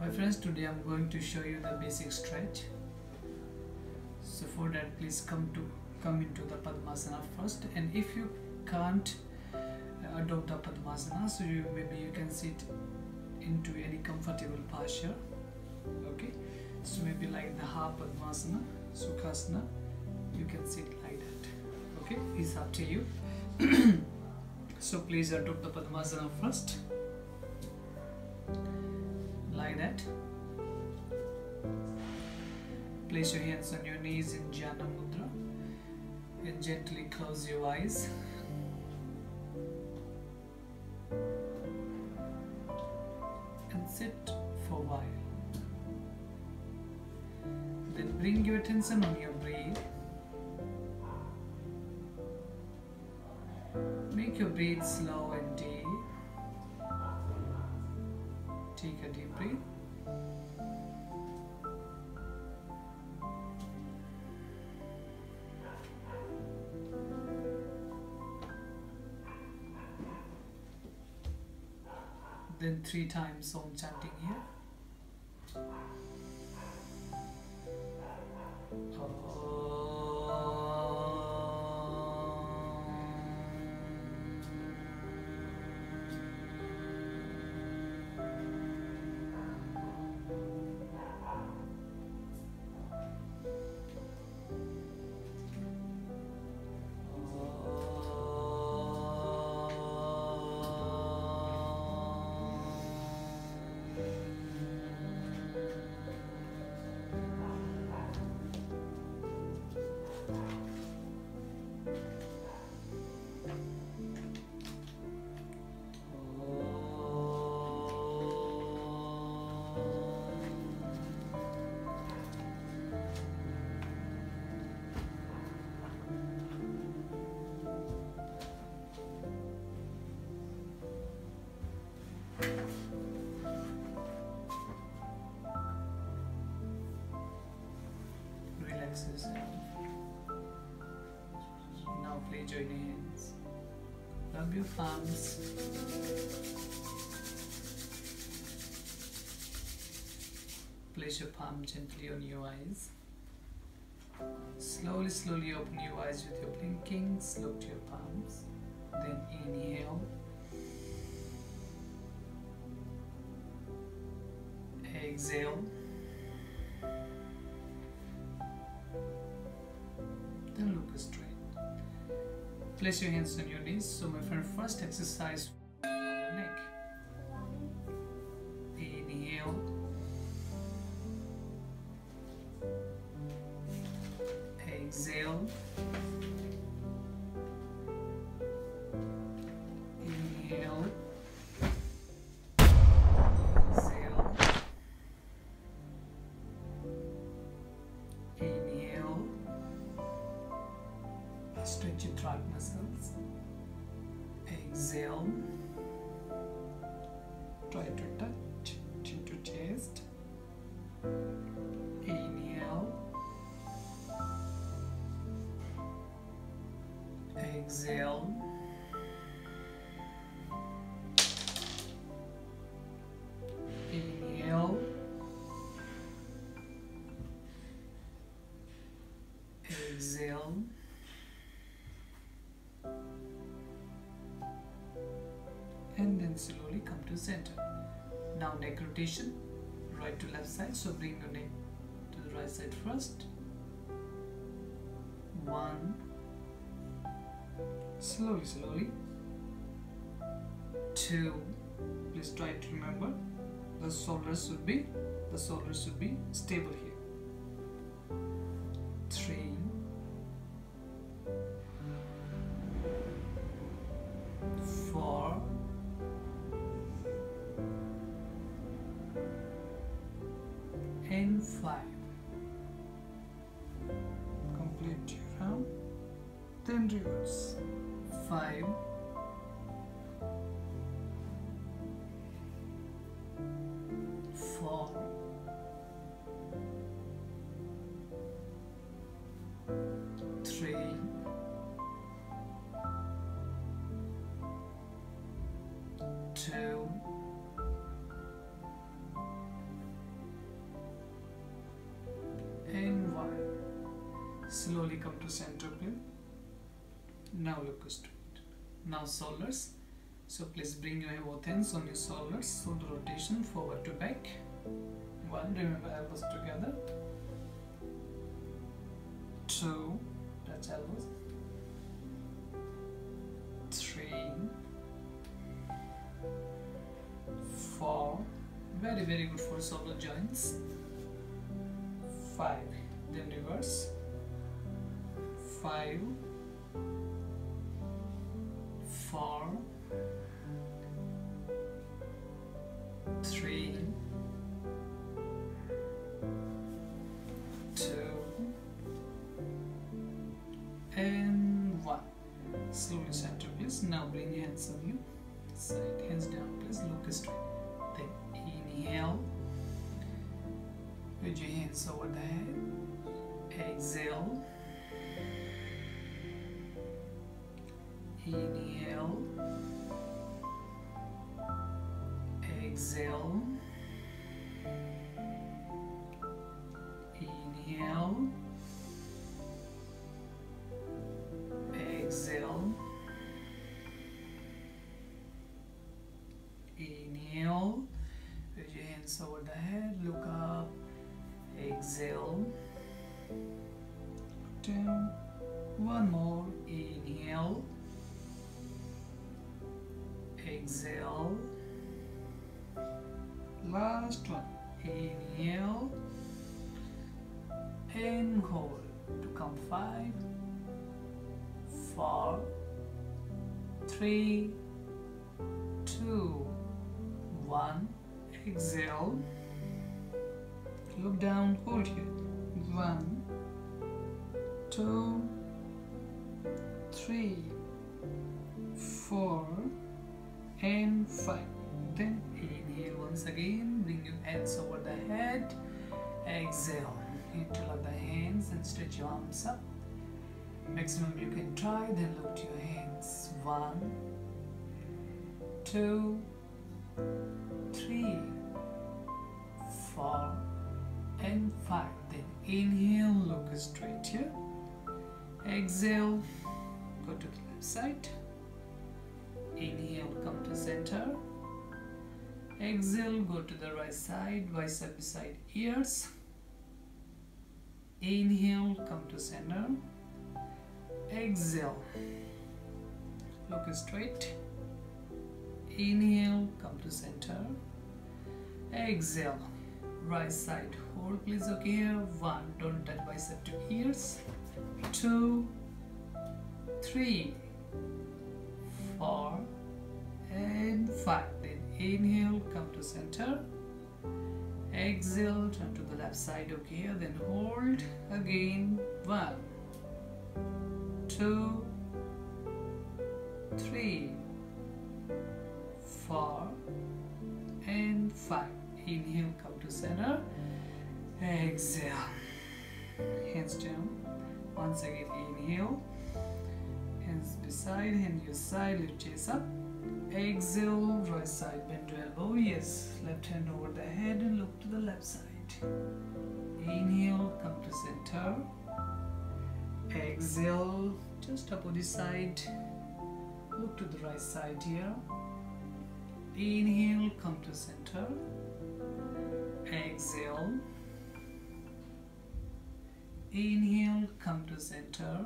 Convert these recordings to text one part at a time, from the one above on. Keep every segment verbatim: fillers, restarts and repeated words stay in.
My friends, today I'm going to show you the basic stretch. So for that, please come to come into the Padmasana first. And if you can't adopt the Padmasana, so you maybe you can sit into any comfortable posture. Okay, so maybe like the half Padmasana, Sukhasana, you can sit like that. Okay, it's up to you. So please adopt the Padmasana first. Like that. Place your hands on your knees in Jnana Mudra and gently close your eyes. And sit for a while. Then bring your attention on your breath. Make your breath slow and deep. Take a deep breath. Then three times Om chanting here. Oh. Now place your hands, rub your palms, place your palm gently on your eyes. Slowly, slowly open your eyes with your blinkings, look to your palms, then inhale, exhale. Place your hands on your knees. So my friend, first exercise neck. Inhale. Exhale. Inhale. Exhale. Inhale. Stretch your throat muscles. Exhale. Try to touch chin to chest. Inhale. Exhale. Inhale. Exhale. Slowly come to center. Now neck rotation, right to left side. So bring your neck to the right side first. One. Slowly, slowly. Two. Please try to remember the shoulders should be the shoulders should be stable here. Three. Four. And five. Complete your round, then reverse. Five. Four. Three. Two. slowly come to center pin. Now locus to it. Now shoulders. So please bring your both hands on your shoulders, shoulder rotation forward to back. One, remember elbows together. Two, touch elbows. Three, four. Very very good for shoulder joints. Five. Then reverse. Five. Four. Three. Two. And one. Slowly center, please. Now bring your hands on you. Side hands down, please. Look straight. Inhale with your hands over the head. Exhale. Inhale. Exhale. Inhale. Exhale. Inhale. Put your hands over the head, look up, exhale, look down, one more, inhale, exhale, last one, inhale, and hold, to count five, four, three, two, one. Exhale, look down, hold here, one, two, three, four, and five. Then inhale once again, bring your hands over the head, exhale, interlock of the hands and stretch your arms up, maximum you can try, then look to your hands, one, two, three, four, and five. Then inhale, look straight here. Exhale, go to the left side. Inhale, come to center. Exhale, go to the right side, vice versa beside ears. Inhale, come to center. Exhale, look straight. Inhale, come to center. Exhale, right side. Hold please, okay here. One, don't touch bicep to ears. Two, three, four, and five. Then inhale, come to center. Exhale, turn to the left side, okay here. Then hold again. One, two, three, four, and five. Inhale, come to center. Exhale, hands down. Once again, inhale, hands beside, hand your side, lift chest up. Exhale, right side, bend to elbow. Yes, left hand over the head and look to the left side. Inhale, come to center. Exhale, just opposite side. Look to the right side here. Inhale, come to center. Exhale. Inhale, come to center.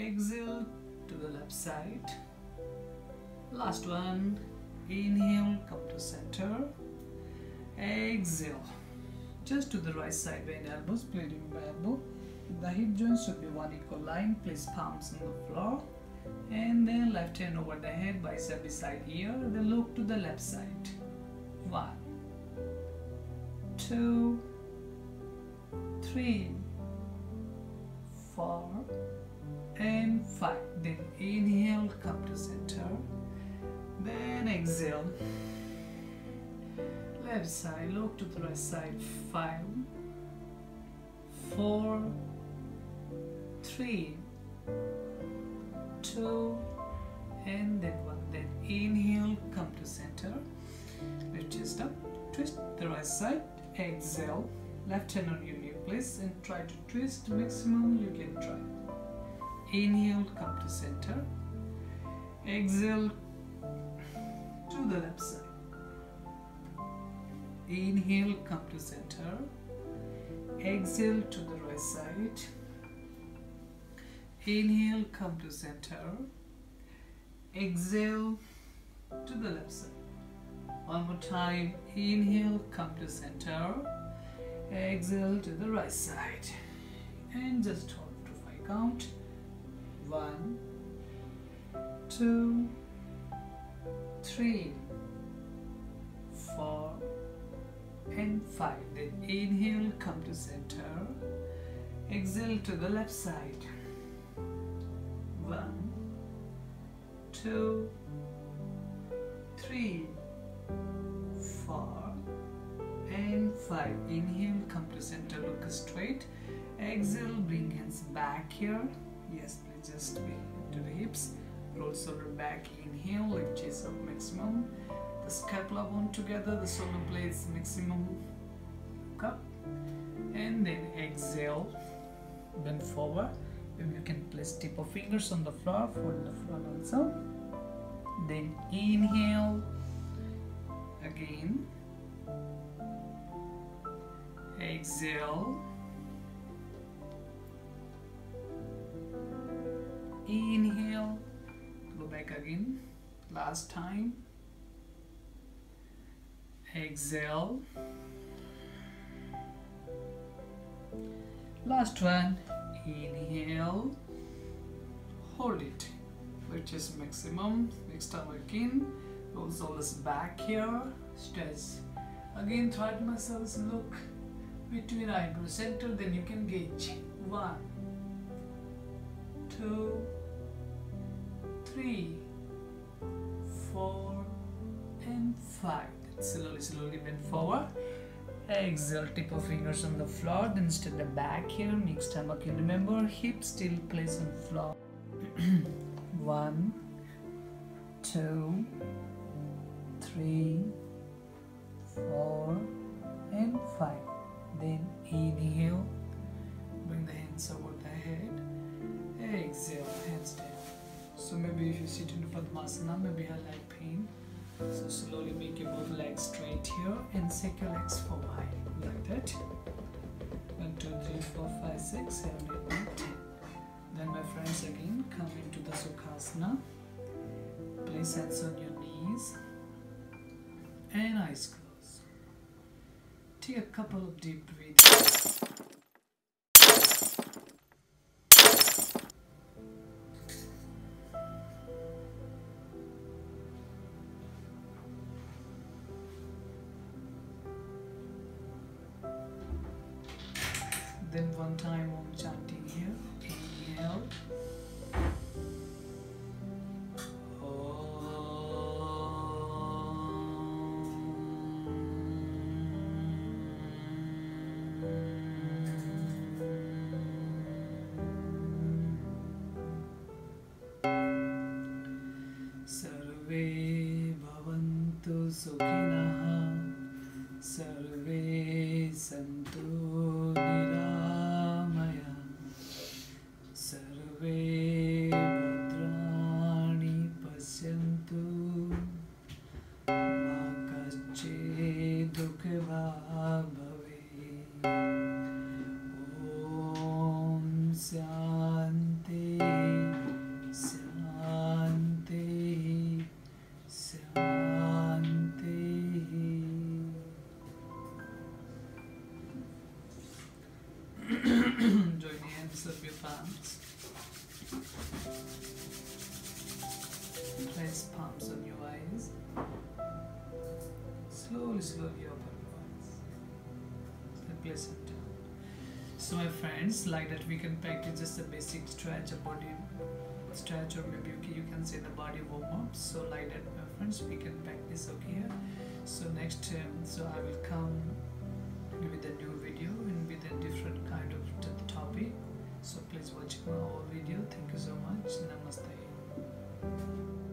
Exhale to the left side. Last one. Inhale, come to center. Exhale. Just to the right side, bend elbows, plate your elbow. The hip joints should be one equal line. Place palms on the floor. And then left hand over the head, bicep beside ear, then look to the left side. One, two, three, four, and five. Then inhale, come to center. Then exhale. Left side, look to the right side. Five, four, three, two, and then one. Then inhale, come to center, lift chest up, twist the right side, exhale, Left hand on your knee, please, and try to twist maximum you can try. Inhale, come to center. Exhale to the left side. Inhale, come to center. Exhale to the right side. Inhale, come to center. Exhale to the left side. One more time. Inhale, come to center. Exhale to the right side. And just hold to five count. One, two, three, four, and five. Then inhale, come to center. Exhale to the left side. One, two, three, four, and five. Inhale, come to center, look straight. Exhale, bring hands back here. Yes, please, just to the hips. Roll shoulder back. Inhale, lift chest up maximum. The scapula bone together, the solar blades maximum. Look up. And then exhale. Bend forward. Then you can place tip of fingers on the floor, fold the floor also. Then inhale. Again. Exhale. Inhale. Go back again. Last time. Exhale. Last one. Inhale. Hold it. Which is maximum. Next time again. Roll shoulders back here. Stretch. Again, third muscles. Look between eyebrow center. Then you can gauge. One, two, three, four, and five. Slowly, slowly bend forward. Exhale, tip of fingers on the floor, then stand the back here. Next time, okay, remember, hips still place on floor. One, two, three, four, and five. Then inhale, bring the hands over the head. Exhale, hands down. So maybe if you sit in Padmasana, maybe I'll have pain. So slowly make your both legs straight here and shake your legs forward like that. one, two, three, four, five, six, seven, eight, nine, ten. Then my friends, again come into the Sukhasana. Place hands on your knees and eyes closed. Take a couple of deep breaths. Then one time Om Shanti here. Inhale. Sarve bhavantu sukhinaha. Sarve santu. Of your palms. Place palms on your eyes. Slowly, slowly open your eyes. And place it down. So my friends, like that we can practice just a basic stretch, a body stretch, or maybe okay, you can say the body warm up. So like that my friends, we can practice okay. So next time, um, so I will come with a new video and with a different kind of topic. So please watch my whole video. Thank you so much. Namaste.